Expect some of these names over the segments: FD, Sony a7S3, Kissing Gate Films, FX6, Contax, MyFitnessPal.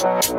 What's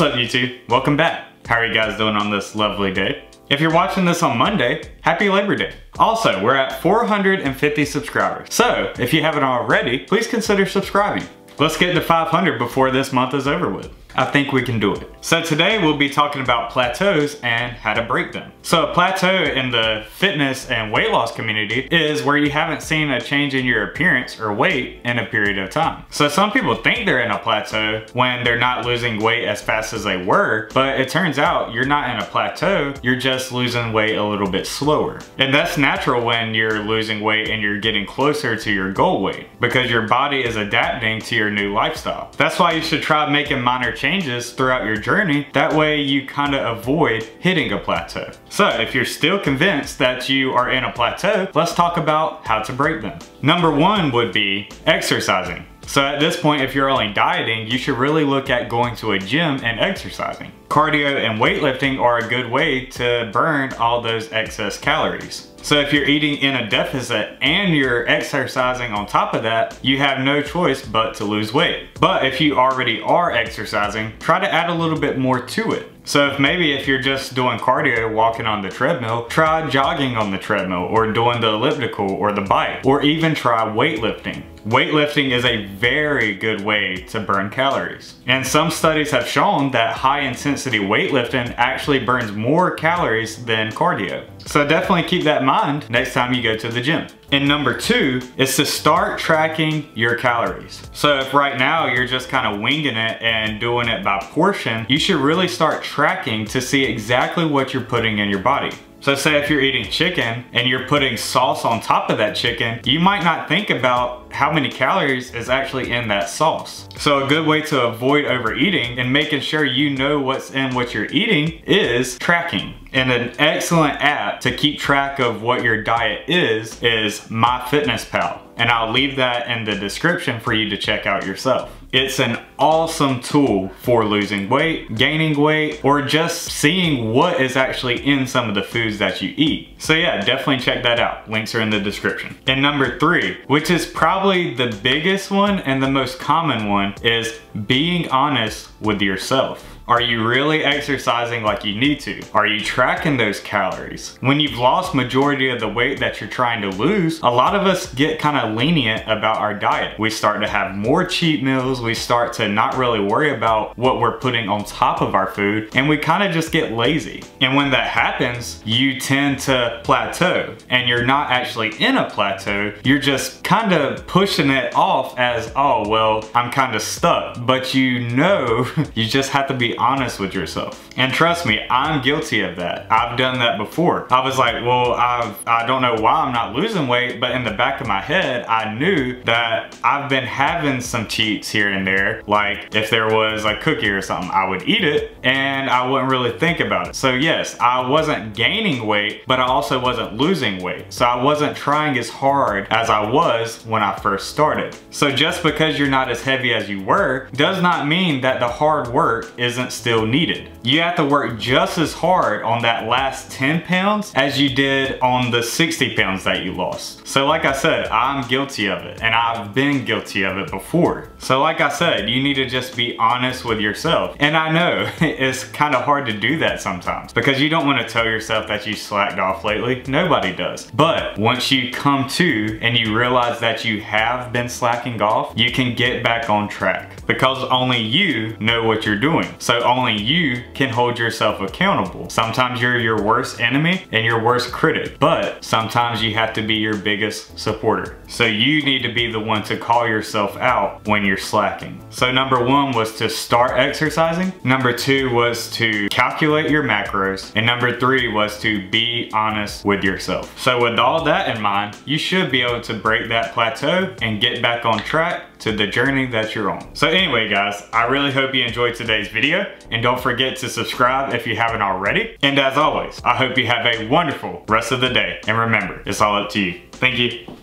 up, YouTube? Welcome back. How are you guys doing on this lovely day? If you're watching this on Monday, happy Labor Day. Also, we're at 450 subscribers. So, if you haven't already, please consider subscribing. Let's get to 500 before this month is over with. I think we can do it. So today we'll be talking about plateaus and how to break them. So a plateau in the fitness and weight loss community is where you haven't seen a change in your appearance or weight in a period of time. So some people think they're in a plateau when they're not losing weight as fast as they were, but it turns out you're not in a plateau, you're just losing weight a little bit slower. And that's natural when you're losing weight and you're getting closer to your goal weight because your body is adapting to your new lifestyle. That's why you should try making minor changes throughout your journey. That way you kind of avoid hitting a plateau. So if you're still convinced that you are in a plateau, let's talk about how to break them. Number one would be exercising. So at this point, if you're only dieting, you should really look at going to a gym and exercising. Cardio and weightlifting are a good way to burn all those excess calories. So if you're eating in a deficit and you're exercising on top of that, you have no choice but to lose weight. But if you already are exercising, try to add a little bit more to it. So if you're just doing cardio, walking on the treadmill, try jogging on the treadmill or doing the elliptical or the bike, or even try weightlifting. Weightlifting is a very good way to burn calories. And some studies have shown that high intensity weightlifting actually burns more calories than cardio. So definitely keep that in mind next time you go to the gym. And number two is to start tracking your calories. So if right now you're just kind of winging it and doing it by portion, you should really start tracking to see exactly what you're putting in your body. So say if you're eating chicken and you're putting sauce on top of that chicken, you might not think about how many calories is actually in that sauce. So a good way to avoid overeating and making sure you know what's in what you're eating is tracking. And an excellent app to keep track of what your diet is MyFitnessPal. And I'll leave that in the description for you to check out yourself. It's an awesome tool for losing weight, gaining weight, or just seeing what is actually in some of the foods that you eat. So yeah, definitely check that out. Links are in the description. And number three, which is probably the biggest one and the most common one, is being honest with yourself. Are you really exercising like you need to? Are you tracking those calories? When you've lost majority of the weight that you're trying to lose, a lot of us get kind of lenient about our diet. We start to have more cheat meals, we start to not really worry about what we're putting on top of our food, and we kind of just get lazy. And when that happens, you tend to plateau, and you're not actually in a plateau, you're just kind of pushing it off as, oh, well, I'm kind of stuck. But you know, you just have to be honest with yourself. And trust me, I'm guilty of that. I've done that before. I was like, well, I don't know why I'm not losing weight, but in the back of my head, I knew that I've been having some cheats here and there. Like if there was a cookie or something, I would eat it and I wouldn't really think about it. So yes, I wasn't gaining weight, but I also wasn't losing weight. So I wasn't trying as hard as I was when I first started. So just because you're not as heavy as you were does not mean that the hard work isn't still needed. You have to work just as hard on that last 10 pounds as you did on the 60 pounds that you lost. So like I said, I'm guilty of it and I've been guilty of it before. So like I said, you need to just be honest with yourself. And I know it's kind of hard to do that sometimes because you don't want to tell yourself that you slacked off lately. Nobody does. But once you come to and you realize that you have been slacking off, you can get back on track because only you know what you're doing. So only you can hold yourself accountable. Sometimes you're your worst enemy and your worst critic, but sometimes you have to be your biggest supporter. So you need to be the one to call yourself out when you're slacking. So number one was to start exercising. Number two was to calculate your macros. And number three was to be honest with yourself. So with all that in mind, you should be able to break that plateau and get back on track to the journey that you're on. So anyway, guys, I really hope you enjoyed today's video and don't forget to subscribe if you haven't already. And as always, I hope you have a wonderful rest of the day. And remember, it's all up to you. Thank you.